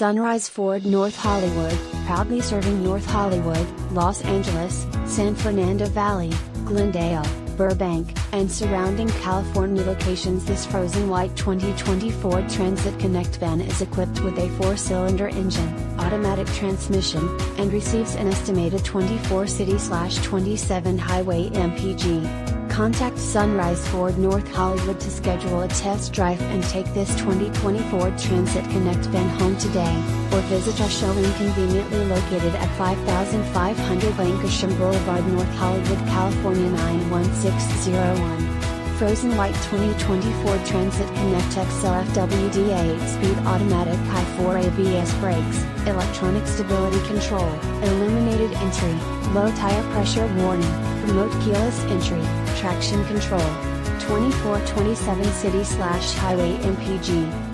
Sunrise Ford North Hollywood, proudly serving North Hollywood, Los Angeles, San Fernando Valley, Glendale, Burbank, and surrounding California locations. This frozen white 2024 Transit Connect van is equipped with a 4-cylinder engine, automatic transmission, and receives an estimated 24 city/27 highway mpg. Contact Sunrise Ford North Hollywood to schedule a test drive and take this 2024 Transit Connect van home today, or visit our showroom conveniently located at 5500 Lankershim Boulevard, North Hollywood, California 91601. Frozen white 2024 Transit Connect XL FWD 8-speed automatic high-4 ABS brakes, electronic stability control, illuminated entry, low tire pressure warning, remote keyless entry, traction control, 24/7 city/highway mpg.